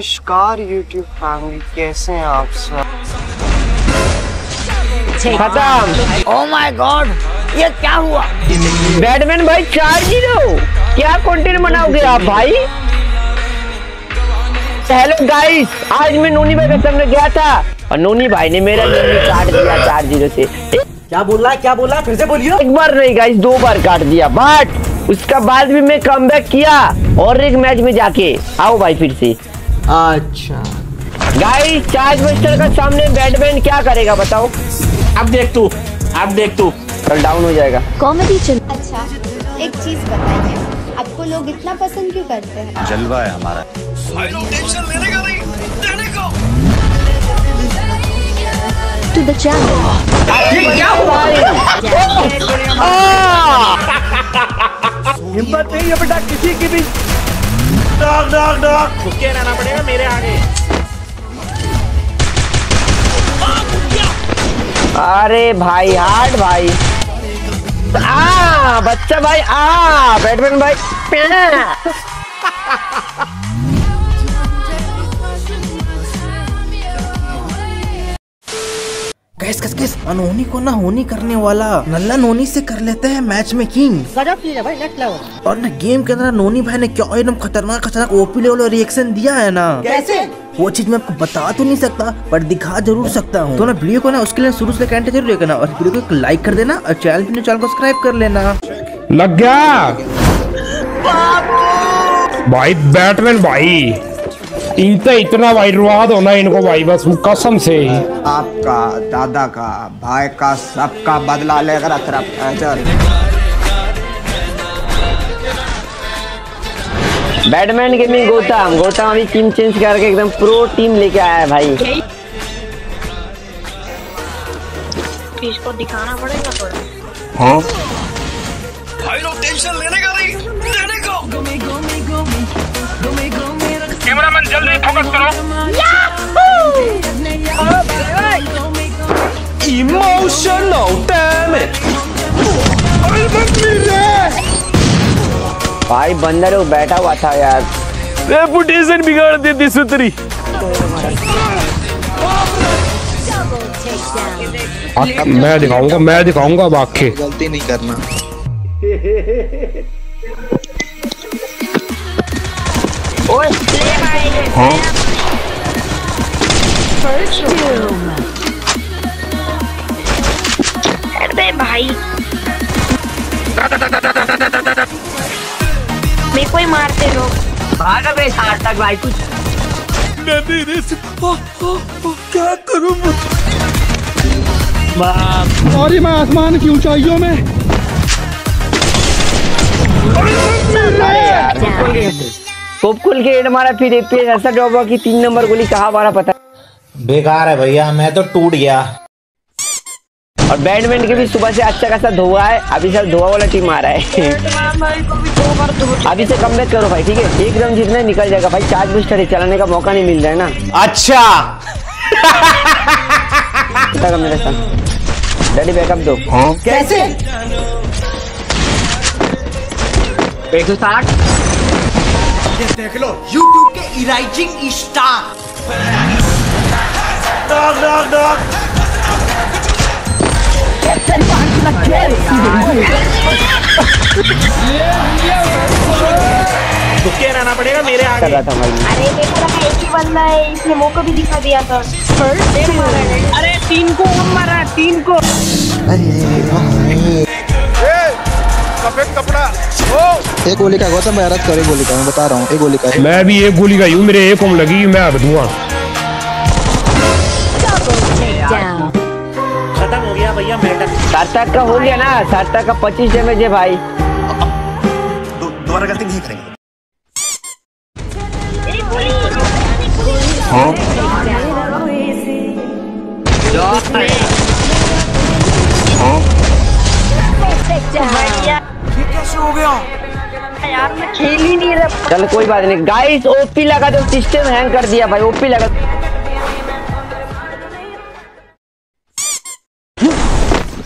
नमस्कार YouTube family, कैसे हैं आप सब? खत्म। ओ माय गॉड, ये क्या हुआ? बैटमैन भाई 4-0 क्या कंटेंट बनाओगे आप भाई? हेलो गाइस, आज मैं नोनी भाई के सामने गया था और नोनी भाई ने मेरा गेम काट दिया 4-0 से। क्या बोला? फिर से बोलियो। एक बार नहीं गाइस, 2 बार काट दिया, बट उसका बाद भी मैं कमबैक किया और एक मैच में जाके आओ भाई फिर से। अच्छा गाइस, चार्ज बस्टर का सामने बैटमैन क्या करेगा बताओ? अब देख तू कल डाउन हो जाएगा। कॉमेडी चल। अच्छा एक चीज बताइए, आपको लोग इतना पसंद क्यों करते हैं? जलवा है हमारा। टेंशन लेने का नहीं, देने को। To the channel. क्या हुआ? हिम्मत नहीं है बेटा किसी की भी। डॉग रुके रहना पड़ेगा मेरे आगे। अरे भाई हार्ड भाई, आ बच्चा भाई, आ बैटमैन भाई। गैस अनहोनी को ना होनी करने वाला नल्ला नोनी से कर लेते हैं मैच में किंग। गजब चीज है भाई, नेक्स्ट लेवल। और ना गेम के अंदर नोनी भाई ने क्या एकदम खतरनाक ओपी लेवल रिएक्शन दिया है ना। कैसे? वो चीज मैं आपको बता तो नहीं सकता पर दिखा जरूर सकता हूँ। तो ना वीडियो को ना उसके लिए शुरू से कैंट जरूर देखना और वीडियो को लाइक कर देना और चैनल को सब्सक्राइब कर लेना। लग गया भाई बैटमैन भाई, इतना वाइरवाद होना इनको भाई, बस कसम से आपका दादा का भाई का सबका बदला लेकर बैटमैन गेमिंग गोता अभी टीम चेंज करके एकदम प्रो टीम लेके आया है भाई। इसको दिखाना पड़ेगा थोड़ा। हाँ भाई लोग टेंशन लेने का नहीं, देने को। कैमरामैन जल्दी फोकस करो। इमोशनल डैमेज भाई, बंदर वो बैठा हुआ था यार, रेपुटेशन बिगाड़ देती सुतरी। मैं दिखाऊंगा वाकई गलती नहीं करना। ओए हाँ? अरे भाई मेरे को ही मारते लोग। भागा भाई 60 तक भाई, कुछ क्या करूँ मैं आसमान की ऊंचाइयों में। खोल के एड मारा, फिर एपीएस ऐसा ड्रॉप हुआ कि 3 नंबर गोली कहाँ मारा पता बेकार है भैया, मैं तो टूट गया। और बैटमैन के भी सुबह से अच्छा खासा धोआ है, अभी सर धोआ वाला टीम आ रहा है। अभी से कमबैक करो भाई, ठीक है? एकदम जितना निकल जाएगा भाई, चार्ज बूस्टर चलाने का मौका नहीं मिल रहा है ना। अच्छा मेरे साथ डैडी बैकअप दो। कैसे? 160 देख लो YouTube के राइजिंग स्टार। रहना पड़ेगा मेरे आगे। अरे एक ही बंदा है, इसने मुंह को भी दिखा दिया था। अरे 3 को मारा 3 को। अरे कपड़ा एक गोली का गौतम भाई, आरत करे गोली का, मैं बता रहा हूँ एक गोली का। मैं भी एक गोली का हूँ, मेरे एक ओम लगी, मैं अब दूंगा। खत्म हो गया भैया मैटर। सार्थक का हो गया ना, सार्थक का 25 डैमेज है भाई। दोबारा गलती नहीं करेंगे। हो गया यार, मैं खेल ही नहीं रहा। चल कोई बात नहीं गाइस, ओपी लगा दो, सिस्टम हैंग कर दिया भाई, ओपी लगा।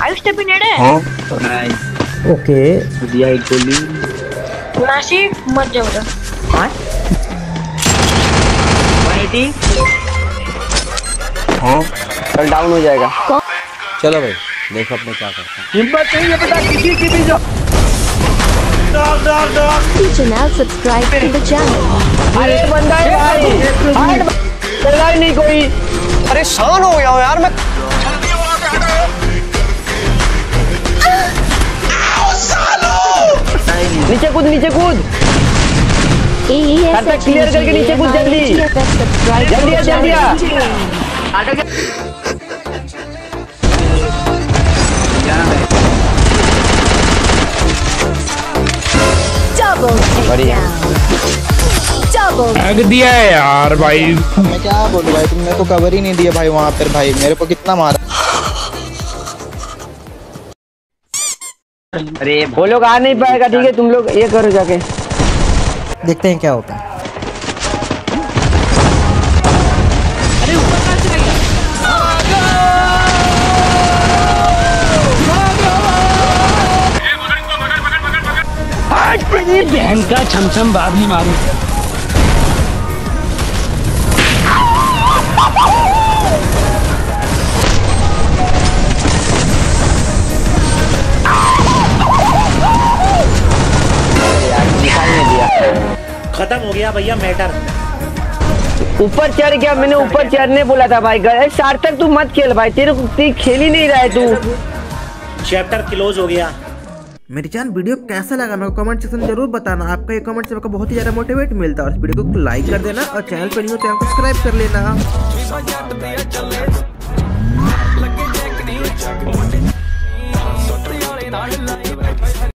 आई स्टेप इन एड। हां नाइस, ओके दिया एक गोली। नाशी मत जाओ। हां बेटी। हाँ कल डाउन हो जाएगा। चलो भाई देखो अपने क्या करते हैं। हिम्मत नहीं है बेटा किसी की भी। जो अरे बंदा है भाई चला ही नहीं कोई। परेशान हो गया हूँ यार मैं। नीचे कूद नीचे कूद। तब तक क्लियर करके नीचे कूद जल्दी जल्दी जल्दी। बढ़िया भाग दिया है यार भाई। मैं क्या बोलूं भाई तुमने तो कवर ही नहीं दिया भाई वहाँ पर। भाई मेरे को कितना मारा। अरे वो लोग आ नहीं पाएगा। ठीक है तुम लोग ये करो जाके देखते हैं क्या होता है। अरे ऊपर कहाँ से गया? भागो! भागो! बहन का छमछम बाप नहीं मारू। खत्म हो गया भैया मैटर। ऊपर चढ़ गया। मैंने ऊपर चढ़ने बोला था भाई। सार्थक तू मत खेल भाई। तेरे को खेल ही नहीं रहा है तू। चैप्टर क्लोज हो गया। मेरी जान वीडियो कैसा लगा मेरे को कमेंट सेक्शन में जरूर बताना। आपका ये कमेंट से मेरे को बहुत ही ज्यादा मोटिवेट मिलता है। और इस वीडियो को लाइक कर देना और चैनल पर न्यू चैनल सब्सक्राइब कर लेना।